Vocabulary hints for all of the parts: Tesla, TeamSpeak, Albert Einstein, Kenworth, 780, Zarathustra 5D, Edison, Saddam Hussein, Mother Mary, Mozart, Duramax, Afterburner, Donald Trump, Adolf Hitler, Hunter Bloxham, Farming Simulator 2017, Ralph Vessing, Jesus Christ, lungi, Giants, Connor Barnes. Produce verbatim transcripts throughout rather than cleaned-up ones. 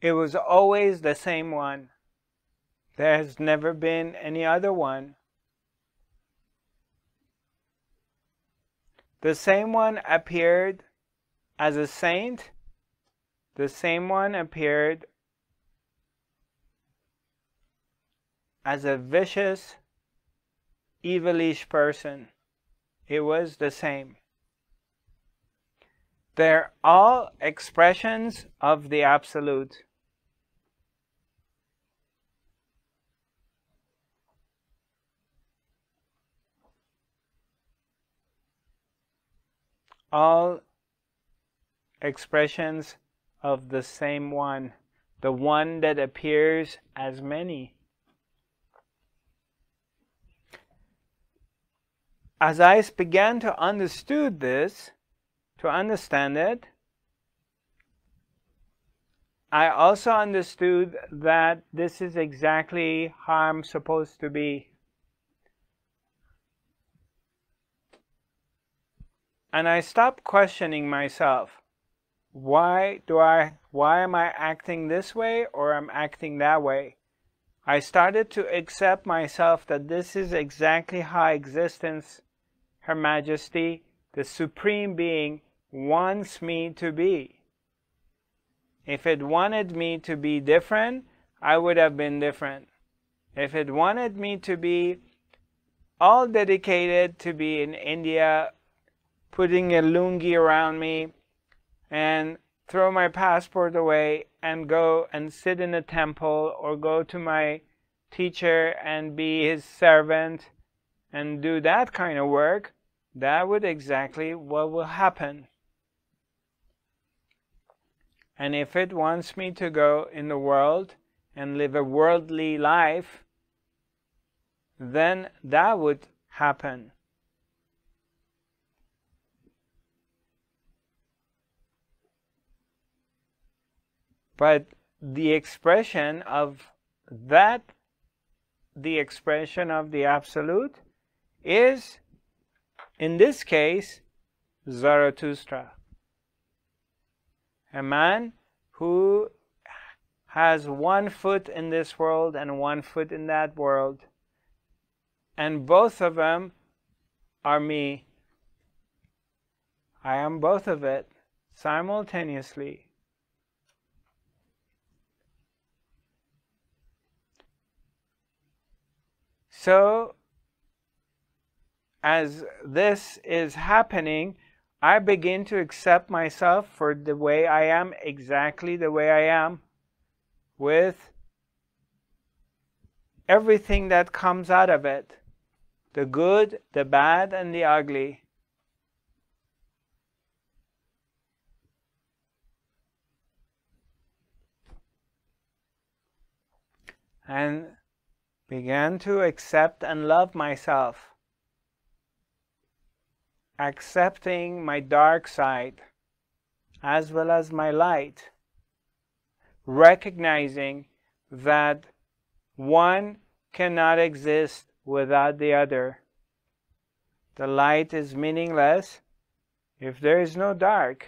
It was always the same one. There has never been any other one. The same one appeared as a saint. The same one appeared as a vicious, evilish person. It was the same. They're all expressions of the Absolute. All expressions of the same one, the one that appears as many. As I began to understood this, to understand it, I also understood that this is exactly how I'm supposed to be. And I stopped questioning myself. Why do I, why am I acting this way or I'm acting that way? I started to accept myself that this is exactly how existence, Her Majesty, the Supreme Being, wants me to be. If it wanted me to be different, I would have been different. If it wanted me to be all dedicated to be in India, putting a lungi around me and throw my passport away and go and sit in a temple or go to my teacher and be his servant and do that kind of work, that would exactly what will happen. And if it wants me to go in the world and live a worldly life, then that would happen. But the expression of that, the expression of the Absolute, is, in this case, Zarathustra. A man who has one foot in this world and one foot in that world. And both of them are me. I am both of it simultaneously. So, as this is happening, I begin to accept myself for the way I am, exactly the way I am, with everything that comes out of it, the good, the bad, and the ugly. And began to accept and love myself, accepting my dark side as well as my light, recognizing that one cannot exist without the other. The light is meaningless if there is no dark.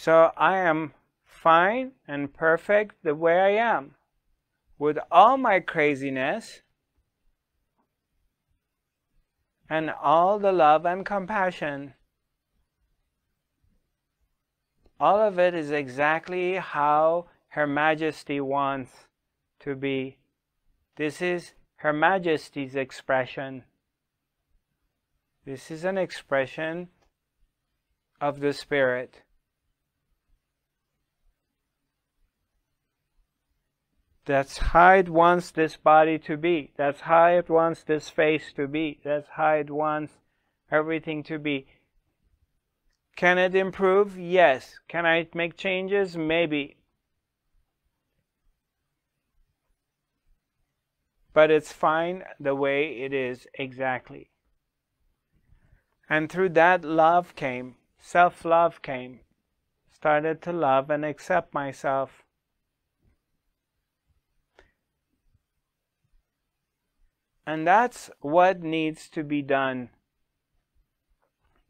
So I am fine and perfect the way I am, with all my craziness and all the love and compassion. All of it is exactly how Her Majesty wants to be. This is Her Majesty's expression. This is an expression of the Spirit. That's how it wants this body to be. That's how it wants this face to be. That's how it wants everything to be. Can it improve? Yes. Can I make changes? Maybe. But it's fine the way it is exactly. And through that, love came. Self-love came. Started to love and accept myself. And that's what needs to be done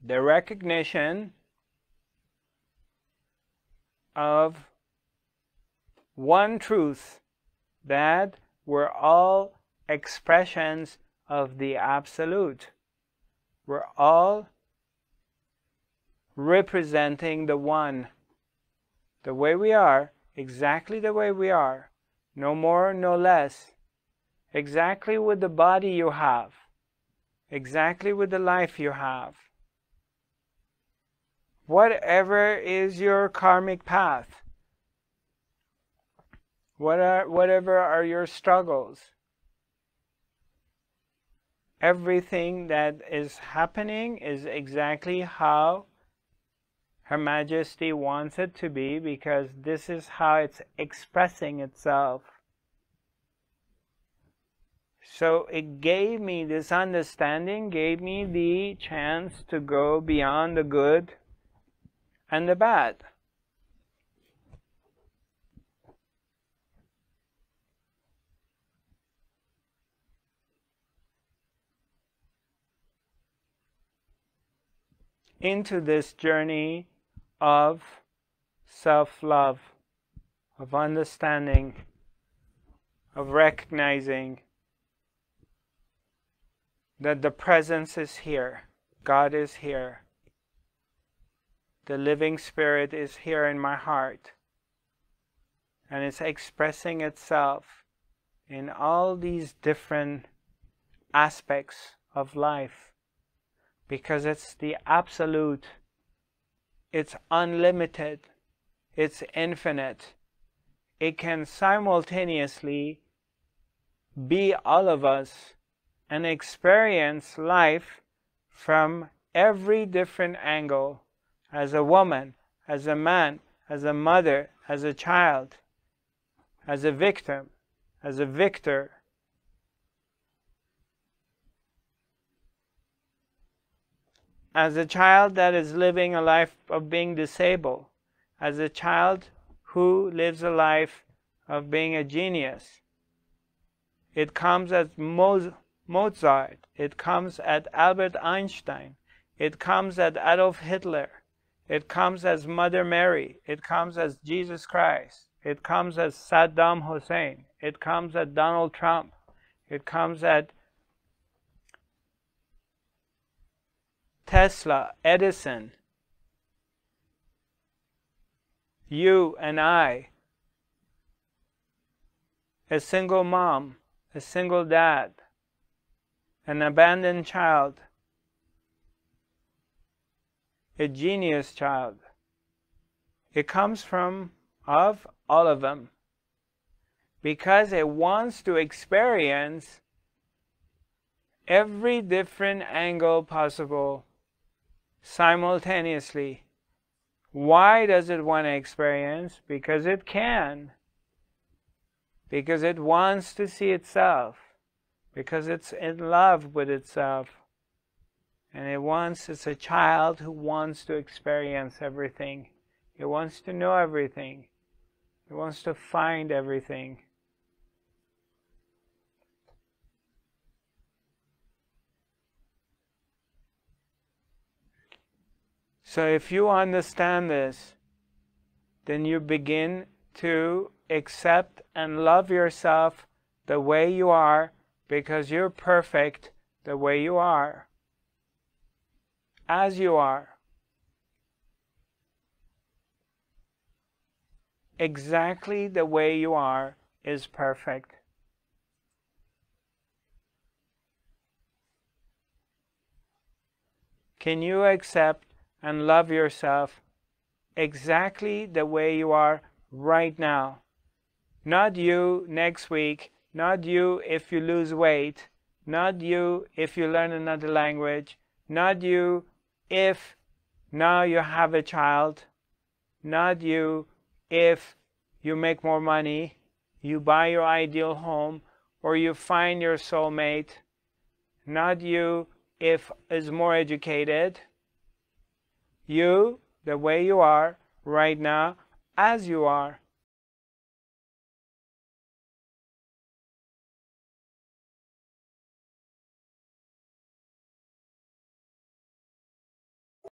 the recognition of one truth, that we're all expressions of the absolute. We're all representing the one. The way we are, exactly the way we are, no more, no less, exactly with the body you have, exactly with the life you have. Whatever is your karmic path, what are, whatever are your struggles, everything that is happening is exactly how Her Majesty wants it to be, because this is how it's expressing itself. So it gave me this understanding, gave me the chance to go beyond the good and the bad. Into this journey of self-love, of understanding, of recognizing that the presence is here, God is here, the living spirit is here in my heart, and it's expressing itself in all these different aspects of life, because it's the absolute, it's unlimited, it's infinite. It can simultaneously be all of us and experience life from every different angle, as a woman, as a man, as a mother, as a child, as a victim, as a victor. As a child that is living a life of being disabled, as a child who lives a life of being a genius. It comes as Mozart, it comes at Albert Einstein, it comes at Adolf Hitler, it comes as Mother Mary, it comes as Jesus Christ, it comes as Saddam Hussein, it comes at Donald Trump, it comes at Tesla, Edison, you and I, a single mom, a single dad, an abandoned child, a genius child. It comes from of all of them, because it wants to experience every different angle possible simultaneously. Why does it want to experience? Because it can. Because it wants to see itself. Because it's in love with itself. And it wants, it's a child who wants to experience everything. It wants to know everything. It wants to find everything. So if you understand this, then you begin to accept and love yourself the way you are, because you're perfect the way you are, as you are, exactly the way you are is perfect. Can you accept and love yourself exactly the way you are right now? Not you next week, not you if you lose weight, not you if you learn another language, not you if now you have a child, not you if you make more money, you buy your ideal home, or you find your soulmate, not you if is more educated. You, the way you are right now, as you are,